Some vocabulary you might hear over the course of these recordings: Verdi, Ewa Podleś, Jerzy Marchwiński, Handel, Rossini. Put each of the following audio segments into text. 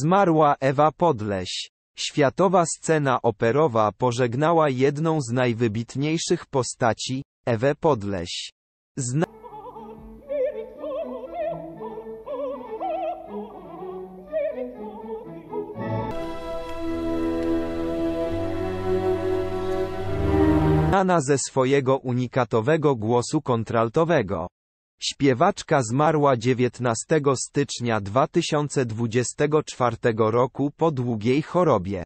Zmarła Ewa Podleś. Światowa scena operowa pożegnała jedną z najwybitniejszych postaci, Ewę Podleś. Znana ze swojego unikatowego głosu kontraltowego. Śpiewaczka zmarła 19 stycznia 2024 roku po długiej chorobie.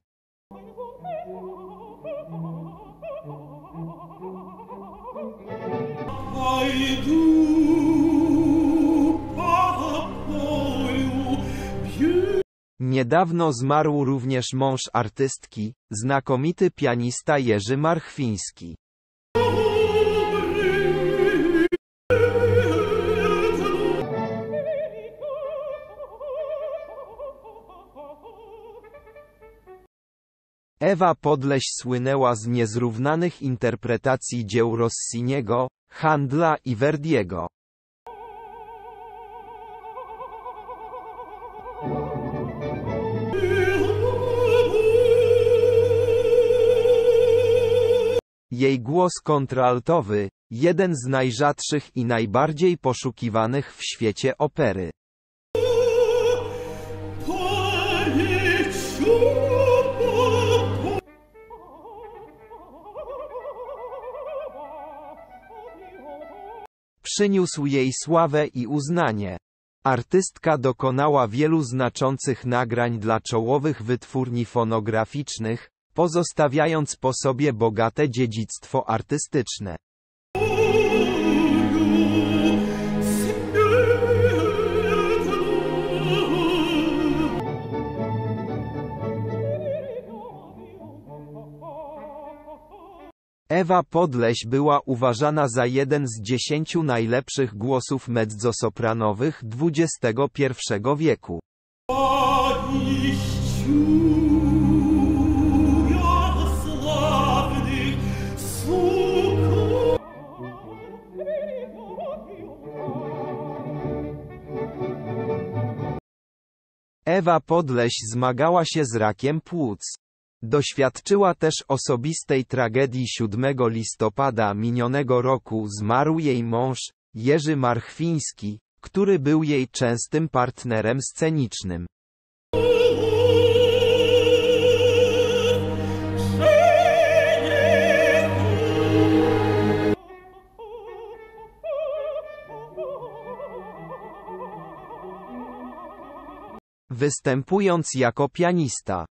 Niedawno zmarł również mąż artystki, znakomity pianista Jerzy Marchwiński. Ewa Podleś słynęła z niezrównanych interpretacji dzieł Rossiniego, Handla i Verdiego. Jej głos kontraltowy, jeden z najrzadszych i najbardziej poszukiwanych w świecie opery. Przyniósł jej sławę i uznanie. Artystka dokonała wielu znaczących nagrań dla czołowych wytwórni fonograficznych, pozostawiając po sobie bogate dziedzictwo artystyczne. Ewa Podleś była uważana za jeden z 10 najlepszych głosów mezzosopranowych XXI wieku. Ewa Podleś zmagała się z rakiem płuc. Doświadczyła też osobistej tragedii. 7 listopada minionego roku zmarł jej mąż, Jerzy Marchwiński, który był jej częstym partnerem scenicznym. Występując jako pianista,